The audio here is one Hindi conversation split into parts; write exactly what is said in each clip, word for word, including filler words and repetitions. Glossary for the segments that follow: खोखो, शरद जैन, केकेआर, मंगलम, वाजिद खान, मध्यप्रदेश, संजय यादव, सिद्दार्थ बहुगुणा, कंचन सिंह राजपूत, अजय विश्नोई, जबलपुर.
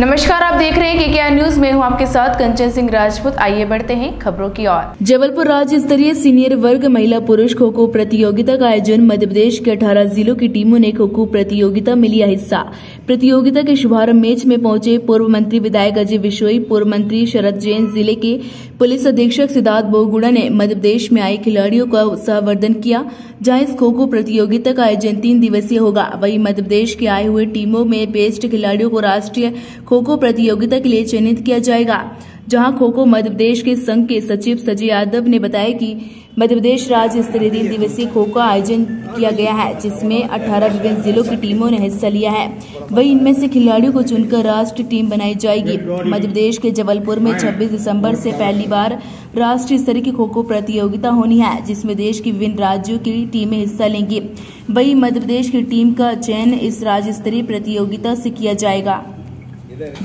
नमस्कार, आप देख रहे हैं केकेआर न्यूज में हूं आपके साथ कंचन सिंह राजपूत। आइए बढ़ते हैं खबरों की ओर। जबलपुर राज्य स्तरीय सीनियर वर्ग महिला पुरुष खो खो प्रतियोगिता का आयोजन। मध्यप्रदेश के अठारह जिलों की टीमों ने खो खो प्रतियोगिता में लिया हिस्सा। प्रतियोगिता के शुभारंभ मैच में पहुंचे पूर्व मंत्री विधायक अजय विश्नोई, पूर्व मंत्री शरद जैन, जिले के पुलिस अधीक्षक सिद्दार्थ बहुगुणा ने मध्यप्रदेश में आए खिलाड़ियों का उत्साहवर्धन किया। जहाँ इस खो खो प्रतियोगिता का आयोजन तीन दिवसीय होगा, वही मध्यप्रदेश के आए हुए टीमों में बेस्ट खिलाड़ियों को राष्ट्रीय खो खो प्रतियोगिता के लिए चयनित किया जाएगा। जहां खो खो मध्य प्रदेश के संघ के सचिव संजय यादव ने बताया कि मध्य प्रदेश राज्य स्तरीय तीन दिवसीय खो खो आयोजन किया गया है, जिसमें अठारह विभिन्न जिलों की टीमों ने हिस्सा लिया है। वहीं इनमें से खिलाड़ियों को चुनकर राष्ट्रीय टीम बनाई जाएगी। मध्य प्रदेश के जबलपुर में छब्बीस दिसंबर से पहली बार राष्ट्रीय स्तरीय की खो खो प्रतियोगिता होनी है, जिसमें देश की विभिन्न राज्यों की टीमें हिस्सा लेंगी। वहीं मध्य प्रदेश की टीम का चयन इस राज्य स्तरीय प्रतियोगिता से किया जाएगा।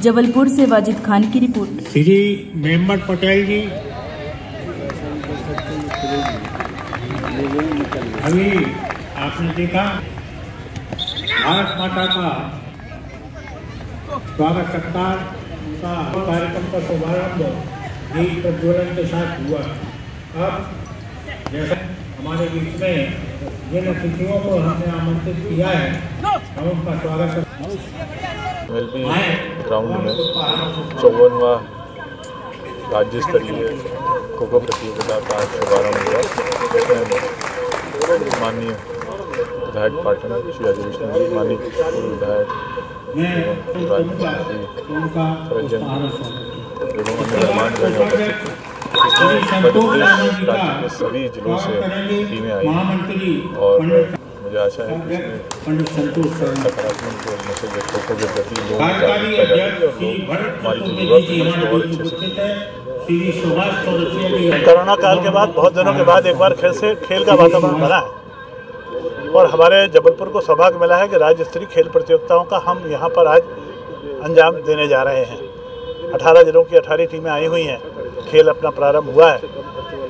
जबलपुर से वाजिद खान की रिपोर्ट। श्री मेम्बर पटेल जी, अभी आपने देखा भारत माता का स्वागत सत्कार का कार्यक्रम का शुभारंभ दीप प्रज्वलन के साथ हुआ। अब जैसा हमारे बीच में जिन अतिथियों को हमने आमंत्रित किया है, हम उनका स्वागत करते हैं। ग्राउंड में चौवनवा राज्य स्तरीय खो खो प्रतियोगिता का शुभारंभ हुआ। माननीय विधायक पाटन श्री अजय विश्नोई, माननीय विधायक राज्य के सभी जिलों से टीमें आई और मुझे आशा है कि सकारात्मक मैसेज खो खो के प्रति लोग हमारी और अच्छे से। कोरोना काल के बाद बहुत दिनों के बाद एक बार खेल से खेल का वातावरण बना है और हमारे जबलपुर को सौभाग्य मिला है कि राज्य स्तरीय खेल प्रतियोगिताओं का हम यहाँ पर आज अंजाम देने जा रहे हैं। अठारह जिलों की अठारह टीमें आई हुई हैं, खेल अपना प्रारंभ हुआ है।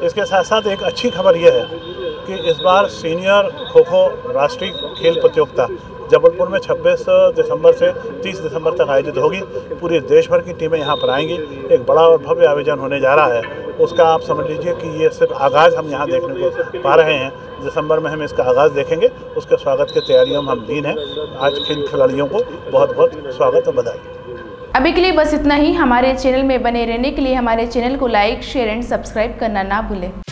इसके साथ साथ एक अच्छी खबर यह है कि इस बार सीनियर खो खो राष्ट्रीय खेल प्रतियोगिता जबलपुर में छब्बीस दिसंबर से तीस दिसंबर तक आयोजित होगी। पूरे देश भर की टीमें यहाँ पर आएंगी। एक बड़ा और भव्य आयोजन होने जा रहा है। उसका आप समझ लीजिए कि ये सिर्फ आगाज़ हम यहाँ देखने को पा रहे हैं। दिसंबर में हम इसका आगाज़ देखेंगे। उसके स्वागत की तैयारियों में हम लीन हैं। आज खेल खिलाड़ियों को बहुत बहुत स्वागत और बधाई। अभी के लिए बस इतना ही। हमारे चैनल में बने रहने के लिए हमारे चैनल को लाइक, शेयर एंड सब्सक्राइब करना ना भूलें।